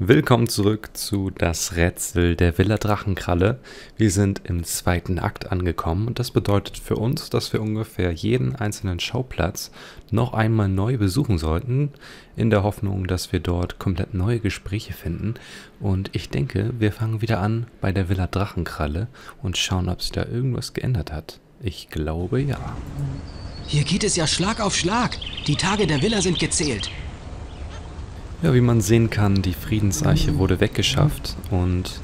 Willkommen zurück zu Das Rätsel der Villa Drachenkralle. Wir sind im zweiten Akt angekommen und das bedeutet für uns, dass wir ungefähr jeden einzelnen Schauplatz noch einmal neu besuchen sollten, in der Hoffnung, dass wir dort komplett neue Gespräche finden. Und ich denke, wir fangen wieder an bei der Villa Drachenkralle und schauen, ob sich da irgendwas geändert hat. Ich glaube, ja. Hier geht es ja Schlag auf Schlag. Die Tage der Villa sind gezählt. Ja, wie man sehen kann, die Friedenseiche wurde weggeschafft und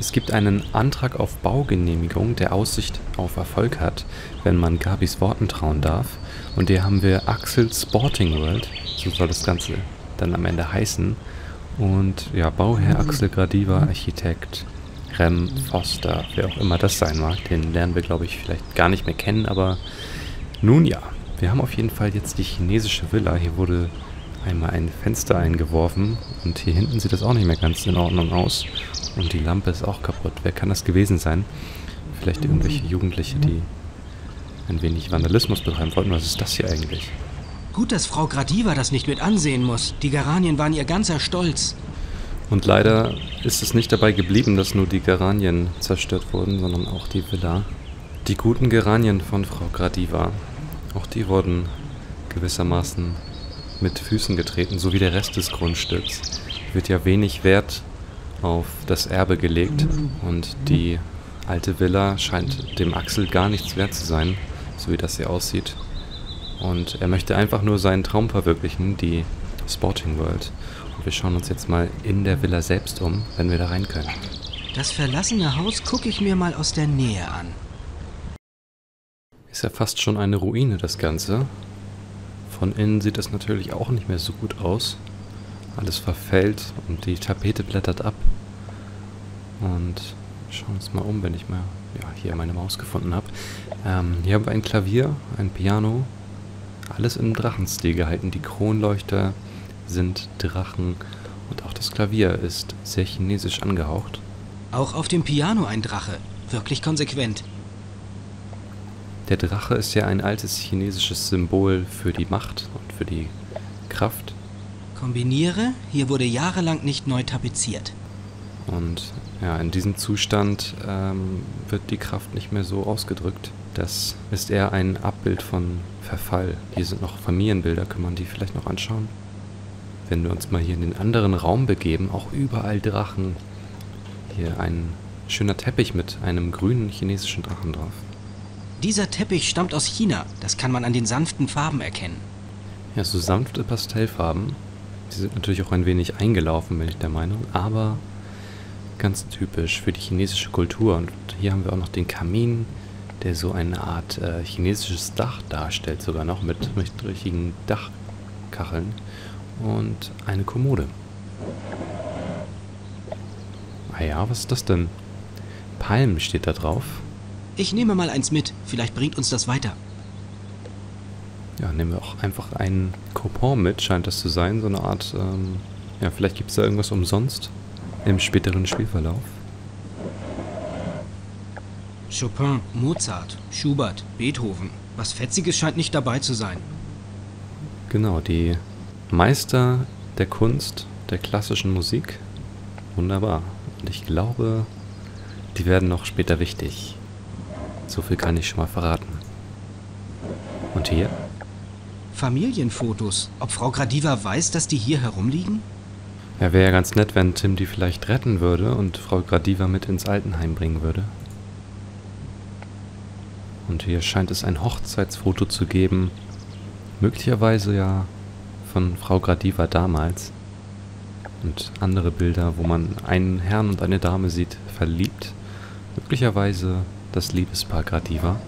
es gibt einen Antrag auf Baugenehmigung, der Aussicht auf Erfolg hat, wenn man Gabis Worten trauen darf. Und hier haben wir Axel Sporting World, so soll das Ganze dann am Ende heißen. Und ja, Bauherr Axel Gradiva, Architekt Rem Foster, wer auch immer das sein mag, den lernen wir, glaube ich, vielleicht gar nicht mehr kennen, aber nun ja. Wir haben auf jeden Fall jetzt die chinesische Villa, hier wurde einmal ein Fenster eingeworfen und hier hinten sieht das auch nicht mehr ganz in Ordnung aus und die Lampe ist auch kaputt. Wer kann das gewesen sein? Vielleicht irgendwelche Jugendliche, die ein wenig Vandalismus betreiben wollten. Was ist das hier eigentlich? Gut, dass Frau Gradiva das nicht mit ansehen muss. Die Garanien waren ihr ganzer Stolz. Und leider ist es nicht dabei geblieben, dass nur die Garanien zerstört wurden, sondern auch die Villa. Die guten Geranien von Frau Gradiva, auch die wurden gewissermaßen mit Füßen getreten, so wie der Rest des Grundstücks. Wird ja wenig Wert auf das Erbe gelegt und die alte Villa scheint dem Axel gar nichts wert zu sein, so wie das hier aussieht. Und er möchte einfach nur seinen Traum verwirklichen, die Sporting World. Und wir schauen uns jetzt mal in der Villa selbst um, wenn wir da rein können. Das verlassene Haus gucke ich mir mal aus der Nähe an. Ist ja fast schon eine Ruine, das Ganze. Von innen sieht es natürlich auch nicht mehr so gut aus. Alles verfällt und die Tapete blättert ab. Und schauen uns mal um, wenn ich mal hier meine Maus gefunden habe. Hier haben wir ein Klavier, ein Piano. Alles im Drachenstil gehalten. Die Kronleuchter sind Drachen. Und auch das Klavier ist sehr chinesisch angehaucht. Auch auf dem Piano ein Drache. Wirklich konsequent. Der Drache ist ja ein altes chinesisches Symbol für die Macht und für die Kraft. Kombiniere, hier wurde jahrelang nicht neu tapeziert. Und ja, in diesem Zustand wird die Kraft nicht mehr so ausgedrückt. Das ist eher ein Abbild von Verfall. Hier sind noch Familienbilder, kann man die vielleicht noch anschauen? Wenn wir uns mal hier in den anderen Raum begeben, auch überall Drachen. Hier ein schöner Teppich mit einem grünen chinesischen Drachen drauf. Dieser Teppich stammt aus China. Das kann man an den sanften Farben erkennen. Ja, so sanfte Pastellfarben. Die sind natürlich auch ein wenig eingelaufen, bin ich der Meinung. Aber ganz typisch für die chinesische Kultur. Und hier haben wir auch noch den Kamin, der so eine Art chinesisches Dach darstellt. Sogar noch mit richtigen Dachkacheln. Und eine Kommode. Ah ja, was ist das denn? Palmen steht da drauf. Ich nehme mal eins mit, vielleicht bringt uns das weiter. Ja, nehmen wir auch einfach einen Coupon mit, scheint das zu sein. So eine Art, ja, vielleicht gibt es da irgendwas umsonst im späteren Spielverlauf. Chopin, Mozart, Schubert, Beethoven. Was Fetziges scheint nicht dabei zu sein. Genau, die Meister der Kunst, der klassischen Musik. Wunderbar. Und ich glaube, die werden noch später wichtig. So viel kann ich schon mal verraten. Und hier? Familienfotos. Ob Frau Gradiva weiß, dass die hier herumliegen? Ja, wäre ja ganz nett, wenn Tim die vielleicht retten würde und Frau Gradiva mit ins Altenheim bringen würde. Und hier scheint es ein Hochzeitsfoto zu geben. Möglicherweise ja von Frau Gradiva damals. Und andere Bilder, wo man einen Herrn und eine Dame sieht, verliebt. Möglicherweise das Liebespaar Gradiva.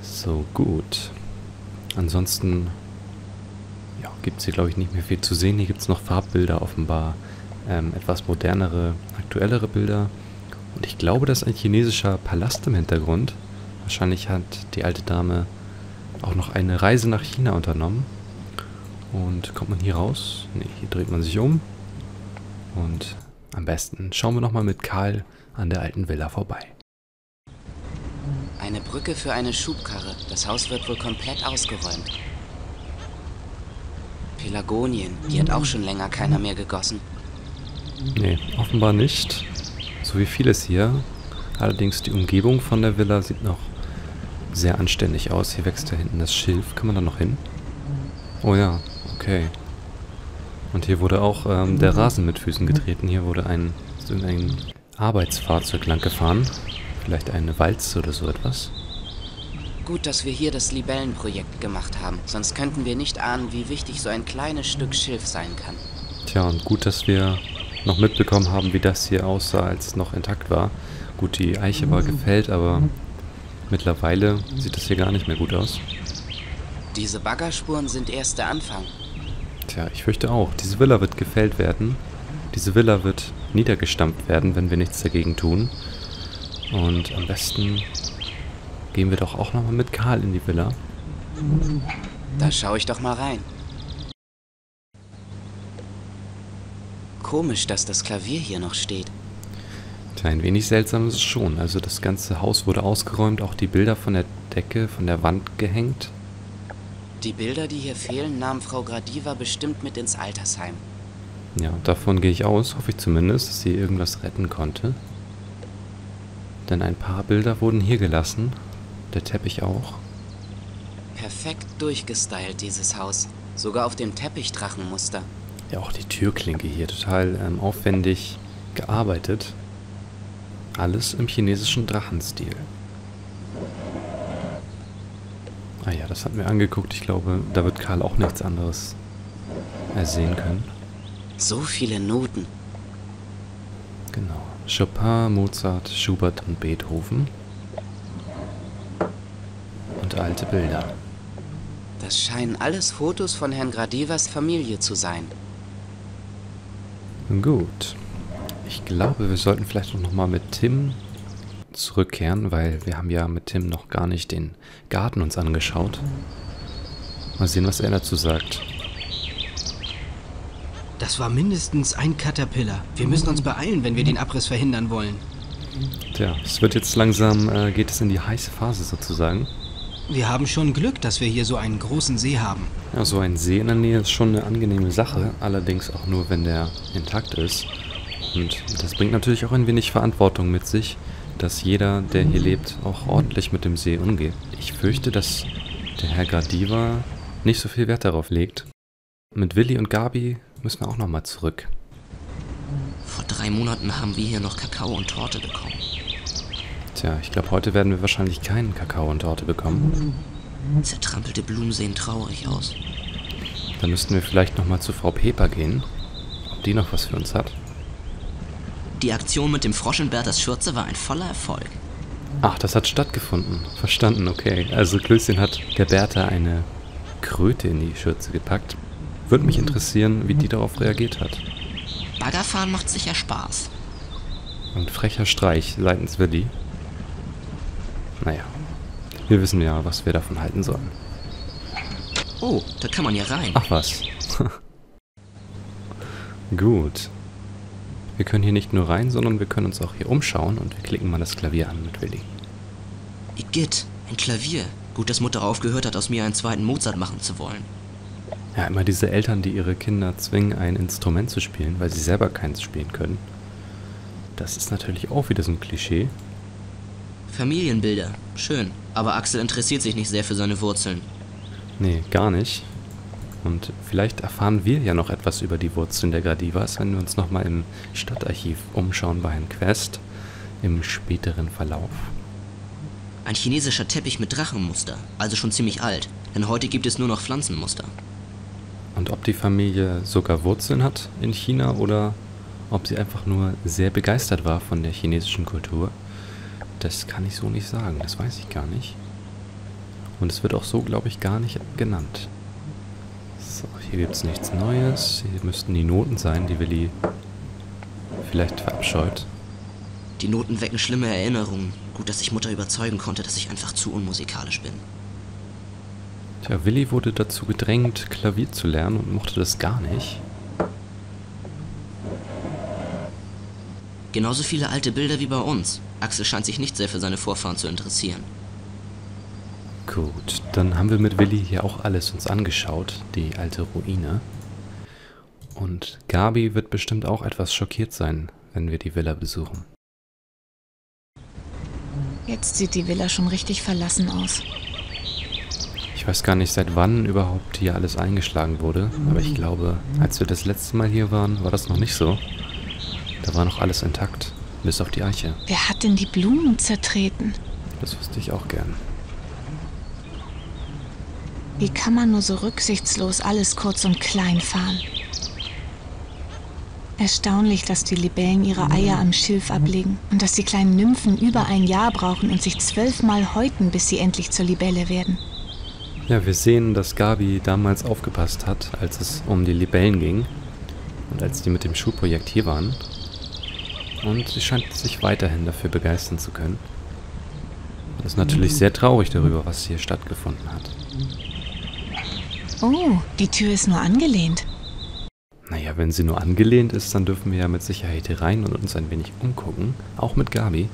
So, gut. Ansonsten ja, gibt es hier, glaube ich, nicht mehr viel zu sehen. Hier gibt es noch Farbbilder offenbar. Etwas modernere, aktuellere Bilder. Und ich glaube, das ist ein chinesischer Palast im Hintergrund. Wahrscheinlich hat die alte Dame auch noch eine Reise nach China unternommen. Und kommt man hier raus? Ne, hier dreht man sich um. Und am besten schauen wir nochmal mit Karl an der alten Villa vorbei. Eine Brücke für eine Schubkarre. Das Haus wird wohl komplett ausgeräumt. Pelargonien, die hat auch schon länger keiner mehr gegossen. Ne, offenbar nicht. So wie vieles hier. Allerdings die Umgebung von der Villa sieht noch sehr anständig aus. Hier wächst da hinten das Schilf. Kann man da noch hin? Oh ja, okay. Und hier wurde auch der Rasen mit Füßen getreten. Hier wurde ein Arbeitsfahrzeug lang gefahren. Vielleicht eine Walze oder so etwas. Gut, dass wir hier das Libellenprojekt gemacht haben. Sonst könnten wir nicht ahnen, wie wichtig so ein kleines Stück Schilf sein kann. Tja, und gut, dass wir noch mitbekommen haben, wie das hier aussah, als es noch intakt war. Gut, die Eiche war gefällt, aber mittlerweile sieht das hier gar nicht mehr gut aus. Diese Baggerspuren sind erst der Anfang. Tja, ich fürchte auch. Diese Villa wird gefällt werden. Diese Villa wird niedergestampft werden, wenn wir nichts dagegen tun. Und am besten gehen wir doch auch nochmal mit Karl in die Villa. Da schaue ich doch mal rein. Komisch, dass das Klavier hier noch steht. Tja, ein wenig seltsam ist es schon. Also das ganze Haus wurde ausgeräumt, auch die Bilder von der Decke, von der Wand gehängt. Die Bilder, die hier fehlen, nahm Frau Gradiva bestimmt mit ins Altersheim. Ja, davon gehe ich aus, hoffe ich zumindest, dass sie irgendwas retten konnte. Denn ein paar Bilder wurden hier gelassen, der Teppich auch. Perfekt durchgestylt, dieses Haus. Sogar auf dem Teppichdrachenmuster. Ja, auch die Türklinke hier, total aufwendig gearbeitet. Alles im chinesischen Drachenstil. Ah ja, das hatten wir angeguckt. Ich glaube, da wird Karl auch nichts anderes ersehen können. So viele Noten. Genau. Chopin, Mozart, Schubert und Beethoven. Und alte Bilder. Das scheinen alles Fotos von Herrn Gradivas Familie zu sein. Gut. Ich glaube, wir sollten vielleicht noch mal mit Tim zurückkehren, weil wir haben ja mit Tim noch gar nicht den Garten uns angeschaut. Mal sehen, was er dazu sagt. Das war mindestens ein Caterpillar. Wir müssen uns beeilen, wenn wir den Abriss verhindern wollen. Tja, es wird jetzt langsam, geht es in die heiße Phase sozusagen. Wir haben schon Glück, dass wir hier so einen großen See haben. Ja, so ein See in der Nähe ist schon eine angenehme Sache, allerdings auch nur, wenn der intakt ist. Und das bringt natürlich auch ein wenig Verantwortung mit sich, dass jeder, der hier lebt, auch ordentlich mit dem See umgeht. Ich fürchte, dass der Herr Gradiva nicht so viel Wert darauf legt. Mit Willi und Gabi müssen wir auch nochmal zurück. Vor 3 Monaten haben wir hier noch Kakao und Torte bekommen. Tja, ich glaube, heute werden wir wahrscheinlich keinen Kakao und Torte bekommen. Zertrampelte Blumen sehen traurig aus. Dann müssten wir vielleicht nochmal zu Frau Pepper gehen, ob die noch was für uns hat. Die Aktion mit dem Frosch in Berthas Schürze war ein voller Erfolg. Ach, das hat stattgefunden. Verstanden, okay. Also Klößchen hat der Bertha eine Kröte in die Schürze gepackt. Würde mich interessieren, wie die darauf reagiert hat. Baggerfahren macht sicher Spaß. Und frecher Streich seitens Willi. Naja, wir wissen ja, was wir davon halten sollen. Oh, da kann man ja rein. Ach was. Gut. Wir können hier nicht nur rein, sondern wir können uns auch hier umschauen und wir klicken mal das Klavier an mit Willi. Igitt, ein Klavier. Gut, dass Mutter aufgehört hat, aus mir einen zweiten Mozart machen zu wollen. Ja, immer diese Eltern, die ihre Kinder zwingen, ein Instrument zu spielen, weil sie selber keins spielen können. Das ist natürlich auch wieder so ein Klischee. Familienbilder, schön. Aber Axel interessiert sich nicht sehr für seine Wurzeln. Nee, gar nicht. Und vielleicht erfahren wir ja noch etwas über die Wurzeln der Gradivas, wenn wir uns nochmal im Stadtarchiv umschauen bei Herrn Quest im späteren Verlauf. Ein chinesischer Teppich mit Drachenmuster, also schon ziemlich alt, denn heute gibt es nur noch Pflanzenmuster. Und ob die Familie sogar Wurzeln hat in China oder ob sie einfach nur sehr begeistert war von der chinesischen Kultur, das kann ich so nicht sagen, das weiß ich gar nicht. Und es wird auch so, glaube ich, gar nicht genannt. So, hier gibt es nichts Neues. Hier müssten die Noten sein, die Willi vielleicht verabscheut. Die Noten wecken schlimme Erinnerungen. Gut, dass ich Mutter überzeugen konnte, dass ich einfach zu unmusikalisch bin. Tja, Willi wurde dazu gedrängt, Klavier zu lernen und mochte das gar nicht. Genauso viele alte Bilder wie bei uns. Axel scheint sich nicht sehr für seine Vorfahren zu interessieren. Gut, dann haben wir mit Willi hier auch alles uns angeschaut, die alte Ruine. Und Gabi wird bestimmt auch etwas schockiert sein, wenn wir die Villa besuchen. Jetzt sieht die Villa schon richtig verlassen aus. Ich weiß gar nicht, seit wann überhaupt hier alles eingeschlagen wurde, aber ich glaube, als wir das letzte Mal hier waren, war das noch nicht so. Da war noch alles intakt, bis auf die Eiche. Wer hat denn die Blumen zertreten? Das wüsste ich auch gern. Wie kann man nur so rücksichtslos alles kurz und klein fahren? Erstaunlich, dass die Libellen ihre Eier am Schilf ablegen und dass die kleinen Nymphen über ein Jahr brauchen und sich 12-mal häuten, bis sie endlich zur Libelle werden. Ja, wir sehen, dass Gabi damals aufgepasst hat, als es um die Libellen ging und als die mit dem Schulprojekt hier waren. Und sie scheint sich weiterhin dafür begeistern zu können. Und ist natürlich sehr traurig darüber, was hier stattgefunden hat. Oh, die Tür ist nur angelehnt. Naja, wenn sie nur angelehnt ist, dann dürfen wir ja mit Sicherheit hier rein und uns ein wenig umgucken. Auch mit Gabi.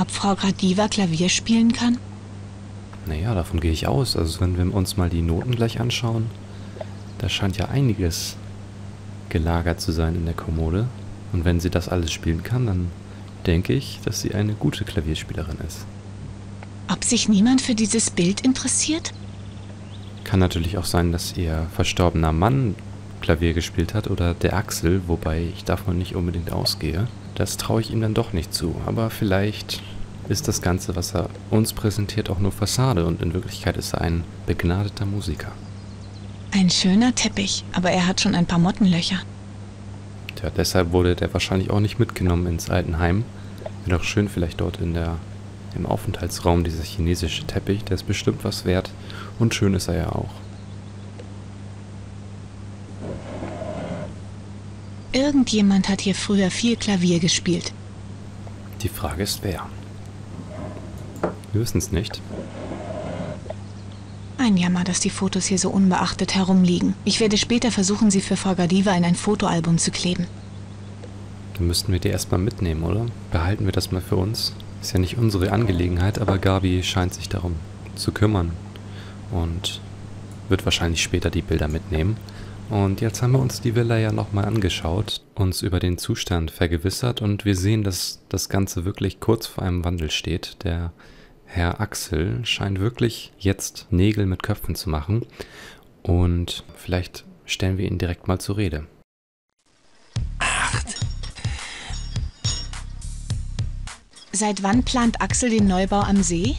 Ob Frau Gradiva Klavier spielen kann? Naja, davon gehe ich aus. Also wenn wir uns mal die Noten gleich anschauen, da scheint ja einiges gelagert zu sein in der Kommode. Und wenn sie das alles spielen kann, dann denke ich, dass sie eine gute Klavierspielerin ist. Ob sich niemand für dieses Bild interessiert? Kann natürlich auch sein, dass ihr verstorbener Mann Klavier gespielt hat oder der Axel, wobei ich davon nicht unbedingt ausgehe. Das traue ich ihm dann doch nicht zu, aber vielleicht ist das Ganze, was er uns präsentiert, auch nur Fassade und in Wirklichkeit ist er ein begnadeter Musiker. Ein schöner Teppich, aber er hat schon ein paar Mottenlöcher. Tja, deshalb wurde der wahrscheinlich auch nicht mitgenommen ins Altenheim. Wäre doch schön, vielleicht dort im Aufenthaltsraum dieser chinesische Teppich, der ist bestimmt was wert und schön ist er ja auch. Irgendjemand hat hier früher viel Klavier gespielt. Die Frage ist, wer? Wir wissen es nicht. Ein Jammer, dass die Fotos hier so unbeachtet herumliegen. Ich werde später versuchen, sie für Frau Gradiva in ein Fotoalbum zu kleben. Dann müssten wir die erstmal mitnehmen, oder? Behalten wir das mal für uns. Ist ja nicht unsere Angelegenheit, aber Gabi scheint sich darum zu kümmern und wird wahrscheinlich später die Bilder mitnehmen. Und jetzt haben wir uns die Villa ja nochmal angeschaut, uns über den Zustand vergewissert und wir sehen, dass das Ganze wirklich kurz vor einem Wandel steht. Der Herr Axel scheint wirklich jetzt Nägel mit Köpfen zu machen und vielleicht stellen wir ihn direkt mal zur Rede. Seit wann plant Axel den Neubau am See?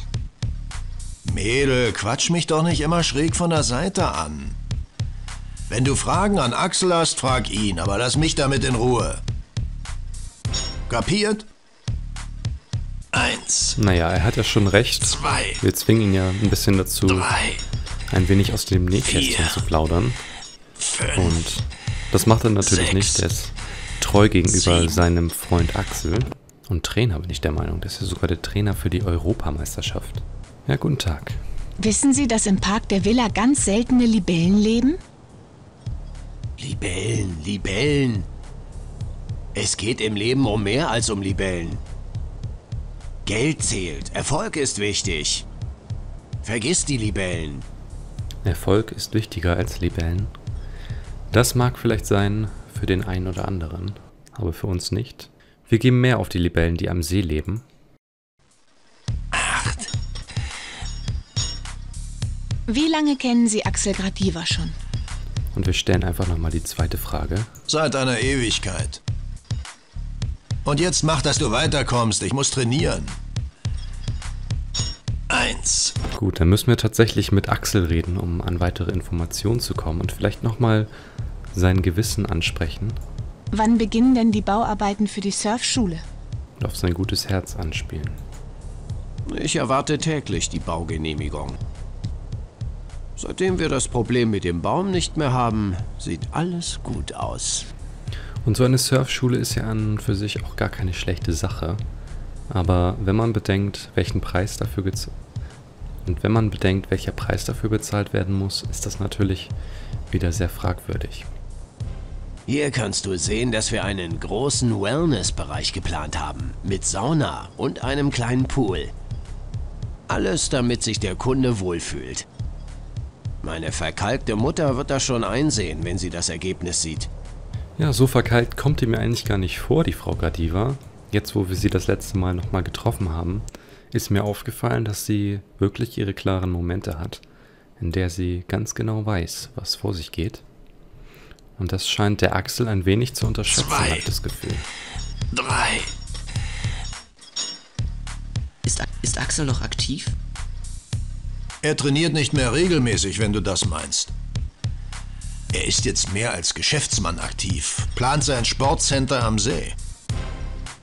Mädel, quatsch mich doch nicht immer schräg von der Seite an. Wenn du Fragen an Axel hast, frag ihn, aber lass mich damit in Ruhe. Kapiert? 1. Naja, er hat ja schon recht. 2. Wir zwingen ihn ja ein bisschen dazu, 3. Ein wenig aus dem Nähkästchen zu plaudern. 5. Und das macht er natürlich 6, nicht. Er ist treu gegenüber 7, seinem Freund Axel. Und Trainer bin ich der Meinung, das ist ja sogar der Trainer für die Europameisterschaft. Ja, guten Tag. Wissen Sie, dass im Park der Villa ganz seltene Libellen leben? Libellen, Libellen. Es geht im Leben um mehr als um Libellen. Geld zählt, Erfolg ist wichtig. Vergiss die Libellen. Erfolg ist wichtiger als Libellen. Das mag vielleicht sein für den einen oder anderen, aber für uns nicht. Wir geben mehr auf die Libellen, die am See leben. 8. Wie lange kennen Sie Axel Gradiva schon? Und wir stellen einfach nochmal die zweite Frage. Seit einer Ewigkeit. Und jetzt mach, dass du weiterkommst. Ich muss trainieren. 1. Gut, dann müssen wir tatsächlich mit Axel reden, um an weitere Informationen zu kommen. Und vielleicht nochmal sein Gewissen ansprechen. Wann beginnen denn die Bauarbeiten für die Surfschule? Und auf sein gutes Herz anspielen. Ich erwarte täglich die Baugenehmigung. Seitdem wir das Problem mit dem Baum nicht mehr haben, sieht alles gut aus. Und so eine Surfschule ist ja an und für sich auch gar keine schlechte Sache. Aber wenn man bedenkt, welcher Preis dafür bezahlt werden muss, ist das natürlich wieder sehr fragwürdig. Hier kannst du sehen, dass wir einen großen Wellness-Bereich geplant haben, mit Sauna und einem kleinen Pool. Alles, damit sich der Kunde wohlfühlt. Meine verkalkte Mutter wird das schon einsehen, wenn sie das Ergebnis sieht. Ja, so verkalkt kommt die mir eigentlich gar nicht vor, die Frau Gradiva. Jetzt, wo wir sie das letzte Mal nochmal getroffen haben, ist mir aufgefallen, dass sie wirklich ihre klaren Momente hat, in der sie ganz genau weiß, was vor sich geht. Und das scheint der Axel ein wenig zu unterschätzen, habe ich das Gefühl. 3. Ist Axel noch aktiv? Er trainiert nicht mehr regelmäßig, wenn du das meinst. Er ist jetzt mehr als Geschäftsmann aktiv, plant sein Sportcenter am See.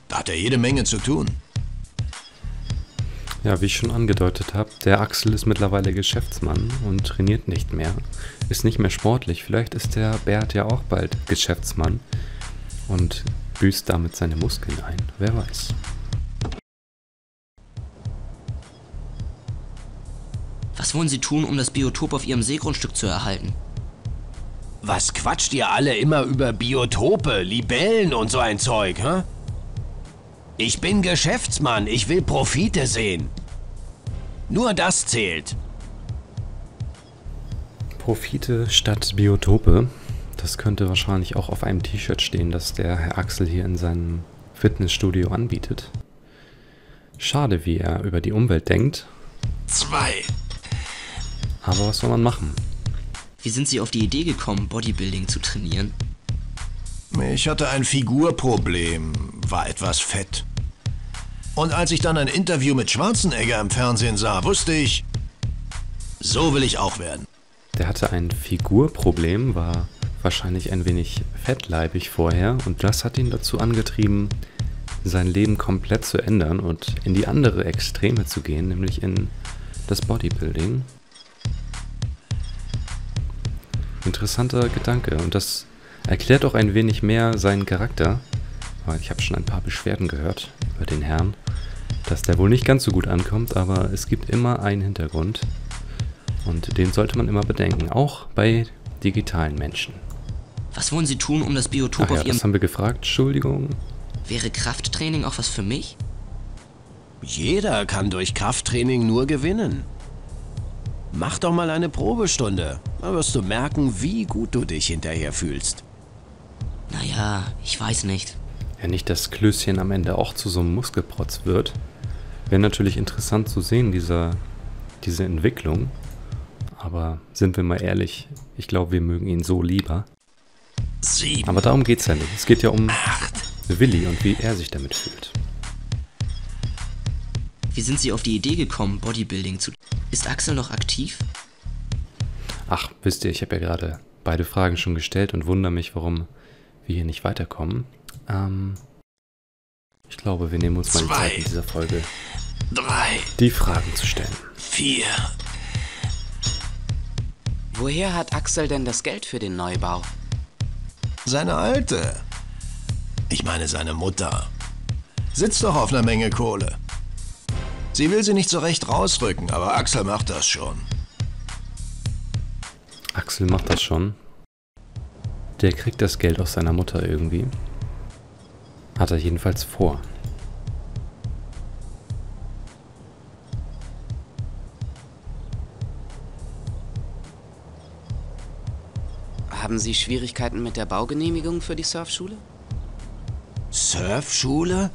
Da hat er jede Menge zu tun. Ja, wie ich schon angedeutet habe, der Axel ist mittlerweile Geschäftsmann und trainiert nicht mehr. Ist nicht mehr sportlich. Vielleicht ist der Bert ja auch bald Geschäftsmann und büßt damit seine Muskeln ein. Wer weiß. Was wollen Sie tun, um das Biotop auf Ihrem Seegrundstück zu erhalten? Was quatscht ihr alle immer über Biotope, Libellen und so ein Zeug, hä? Ich bin Geschäftsmann, ich will Profite sehen. Nur das zählt. Profite statt Biotope. Das könnte wahrscheinlich auch auf einem T-Shirt stehen, das der Herr Axel hier in seinem Fitnessstudio anbietet. Schade, wie er über die Umwelt denkt. 2. Aber was soll man machen? Wie sind Sie auf die Idee gekommen, Bodybuilding zu trainieren? Ich hatte ein Figurproblem, war etwas fett. Und als ich dann ein Interview mit Schwarzenegger im Fernsehen sah, wusste ich, so will ich auch werden. Der hatte ein Figurproblem, war wahrscheinlich ein wenig fettleibig vorher und das hat ihn dazu angetrieben, sein Leben komplett zu ändern und in die andere Extreme zu gehen, nämlich in das Bodybuilding. Interessanter Gedanke und das erklärt auch ein wenig mehr seinen Charakter, weil ich habe schon ein paar Beschwerden gehört über den Herrn, dass der wohl nicht ganz so gut ankommt, aber es gibt immer einen Hintergrund und den sollte man immer bedenken, auch bei digitalen Menschen. Was wollen Sie tun, um das Biotop auf Ihrem... das haben wir gefragt, Entschuldigung. Wäre Krafttraining auch was für mich? Jeder kann durch Krafttraining nur gewinnen. Mach doch mal eine Probestunde, dann wirst du merken, wie gut du dich hinterher fühlst. Naja, ich weiß nicht. Ja, nicht, dass Klößchen am Ende auch zu so einem Muskelprotz wird. Wäre natürlich interessant zu sehen, diese Entwicklung. Aber sind wir mal ehrlich, ich glaube, wir mögen ihn so lieber. 7. Aber darum geht's ja nicht. Es geht ja um 8. Willi und wie er sich damit fühlt. Wie sind Sie auf die Idee gekommen, Bodybuilding zu... Ist Axel noch aktiv? Ach, wisst ihr, ich habe ja gerade beide Fragen schon gestellt und wundere mich, warum wir hier nicht weiterkommen. Ich glaube, wir nehmen uns mal die Zeit in dieser Folge, 3, die Fragen zu stellen. 4. Woher hat Axel denn das Geld für den Neubau? Seine Alte. Ich meine seine Mutter. Sitzt doch auf einer Menge Kohle. Sie will sie nicht so recht rausrücken, aber Axel macht das schon. Axel macht das schon. Der kriegt das Geld aus seiner Mutter irgendwie. Hat er jedenfalls vor. Haben Sie Schwierigkeiten mit der Baugenehmigung für die Surfschule? Surfschule?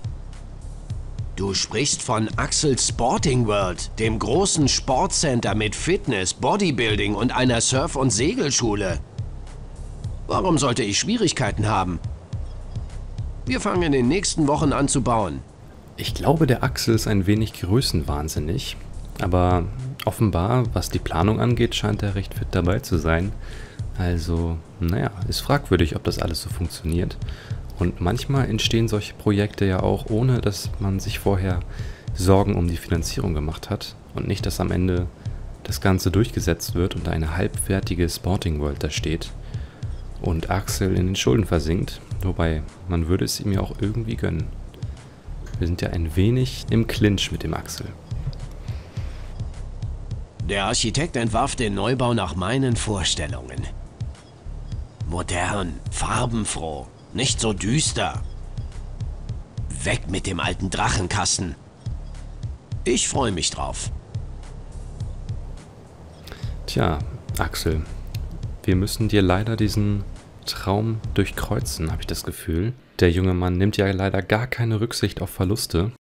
Du sprichst von Axel Sporting World, dem großen Sportcenter mit Fitness, Bodybuilding und einer Surf- und Segelschule. Warum sollte ich Schwierigkeiten haben? Wir fangen in den nächsten Wochen an zu bauen. Ich glaube, der Axel ist ein wenig größenwahnsinnig. Aber offenbar, was die Planung angeht, scheint er recht fit dabei zu sein. Also, naja, ist fragwürdig, ob das alles so funktioniert. Und manchmal entstehen solche Projekte ja auch, ohne dass man sich vorher Sorgen um die Finanzierung gemacht hat und nicht, dass am Ende das Ganze durchgesetzt wird und eine halbfertige Sporting World da steht und Axel in den Schulden versinkt, wobei man würde es ihm ja auch irgendwie gönnen. Wir sind ja ein wenig im Clinch mit dem Axel. Der Architekt entwarf den Neubau nach meinen Vorstellungen. Modern, farbenfroh. Nicht so düster. Weg mit dem alten Drachenkasten. Ich freue mich drauf. Tja, Axel, wir müssen dir leider diesen Traum durchkreuzen, habe ich das Gefühl. Der junge Mann nimmt ja leider gar keine Rücksicht auf Verluste.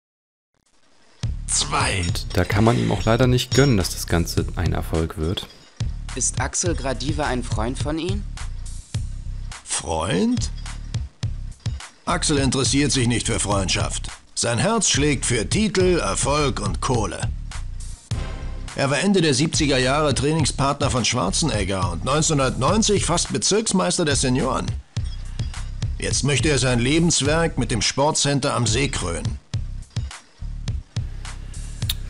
Und da kann man ihm auch leider nicht gönnen, dass das Ganze ein Erfolg wird. Ist Axel Gradiva ein Freund von Ihnen? Freund? Axel interessiert sich nicht für Freundschaft. Sein Herz schlägt für Titel, Erfolg und Kohle. Er war Ende der 70er Jahre Trainingspartner von Schwarzenegger und 1990 fast Bezirksmeister der Senioren. Jetzt möchte er sein Lebenswerk mit dem Sportcenter am See krönen.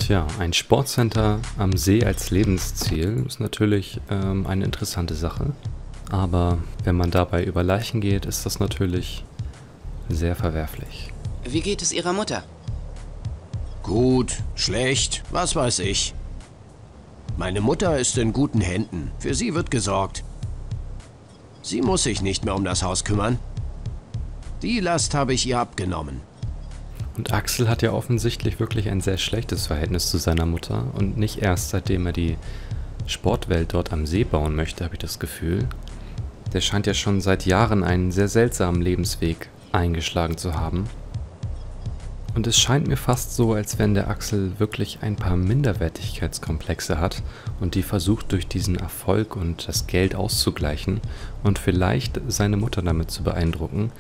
Tja, ein Sportcenter am See als Lebensziel ist natürlich eine interessante Sache. Aber wenn man dabei über Leichen geht, ist das natürlich sehr verwerflich. Wie geht es Ihrer Mutter? Gut, schlecht, was weiß ich. Meine Mutter ist in guten Händen. Für sie wird gesorgt. Sie muss sich nicht mehr um das Haus kümmern. Die Last habe ich ihr abgenommen. Und Axel hat ja offensichtlich wirklich ein sehr schlechtes Verhältnis zu seiner Mutter. Und nicht erst seitdem er die Sportwelt dort am See bauen möchte, habe ich das Gefühl. Der scheint ja schon seit Jahren einen sehr seltsamen Lebensweg eingeschlagen zu haben. Und es scheint mir fast so, als wenn der Axel wirklich ein paar Minderwertigkeitskomplexe hat und die versucht, durch diesen Erfolg und das Geld auszugleichen und vielleicht seine Mutter damit zu beeindrucken,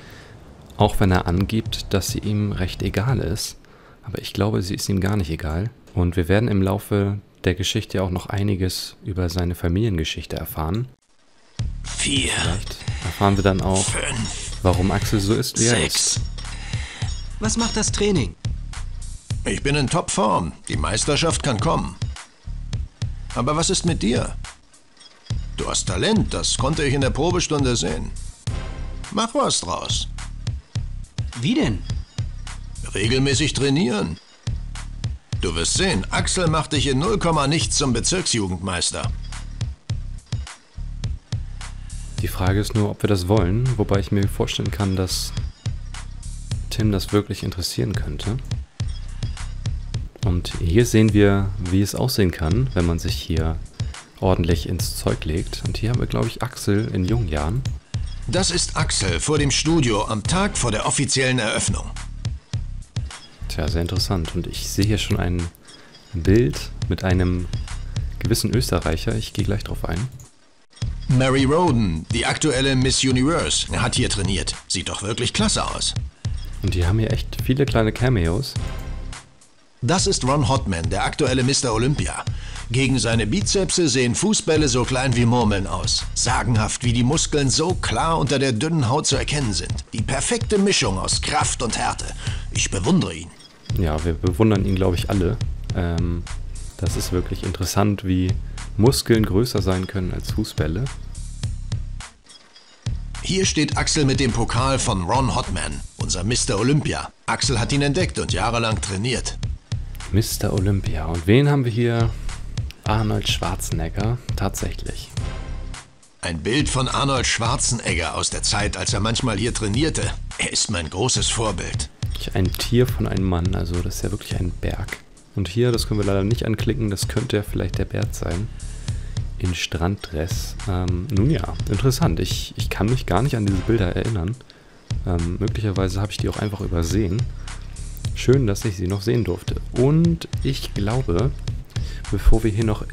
auch wenn er angibt, dass sie ihm recht egal ist. Aber ich glaube, sie ist ihm gar nicht egal. Und wir werden im Laufe der Geschichte auch noch einiges über seine Familiengeschichte erfahren. 4. Vielleicht erfahren wir dann auch, 5, warum Axel so ist, wie er ist. Was macht das Training? Ich bin in Topform. Die Meisterschaft kann kommen. Aber was ist mit dir? Du hast Talent, das konnte ich in der Probestunde sehen. Mach was draus. Wie denn? Regelmäßig trainieren. Du wirst sehen, Axel macht dich in 0, nichts zum Bezirksjugendmeister. Die Frage ist nur, ob wir das wollen, wobei ich mir vorstellen kann, dass Tim das wirklich interessieren könnte. Und hier sehen wir, wie es aussehen kann, wenn man sich hier ordentlich ins Zeug legt. Und hier haben wir, glaube ich, Axel in jungen Jahren. Das ist Axel vor dem Studio am Tag vor der offiziellen Eröffnung. Tja, sehr interessant. Und ich sehe hier schon ein Bild mit einem gewissen Österreicher. Ich gehe gleich drauf ein. Mary Roden, die aktuelle Miss Universe, hat hier trainiert. Sieht doch wirklich klasse aus. Und die haben hier echt viele kleine Cameos. Das ist Ron Hotman, der aktuelle Mr. Olympia. Gegen seine Bizepse sehen Fußbälle so klein wie Murmeln aus. Sagenhaft, wie die Muskeln so klar unter der dünnen Haut zu erkennen sind. Die perfekte Mischung aus Kraft und Härte. Ich bewundere ihn. Ja, wir bewundern ihn, glaube ich, alle. Das ist wirklich interessant, wie Muskeln größer sein können als Fußbälle. Hier steht Axel mit dem Pokal von Ron Hotman, unser Mr. Olympia. Axel hat ihn entdeckt und jahrelang trainiert. Mr. Olympia. Und wen haben wir hier? Arnold Schwarzenegger. Tatsächlich. Ein Bild von Arnold Schwarzenegger aus der Zeit, als er manchmal hier trainierte. Er ist mein großes Vorbild. Ein Tier von einem Mann, also das ist ja wirklich ein Berg. Und hier, das können wir leider nicht anklicken, das könnte ja vielleicht der Bert sein. In Stranddress. Nun ja, interessant. Ich kann mich gar nicht an diese Bilder erinnern. Möglicherweise habe ich die auch einfach übersehen. Schön, dass ich sie noch sehen durfte. Und ich glaube, bevor wir hier noch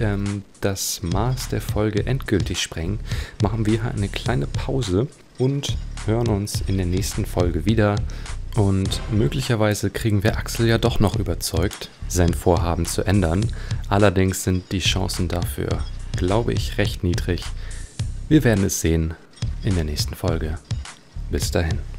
das Maß der Folge endgültig sprengen, machen wir hier eine kleine Pause und hören uns in der nächsten Folge wieder. Und möglicherweise kriegen wir Axel ja doch noch überzeugt, sein Vorhaben zu ändern. Allerdings sind die Chancen dafür, glaube ich, recht niedrig. Wir werden es sehen in der nächsten Folge. Bis dahin.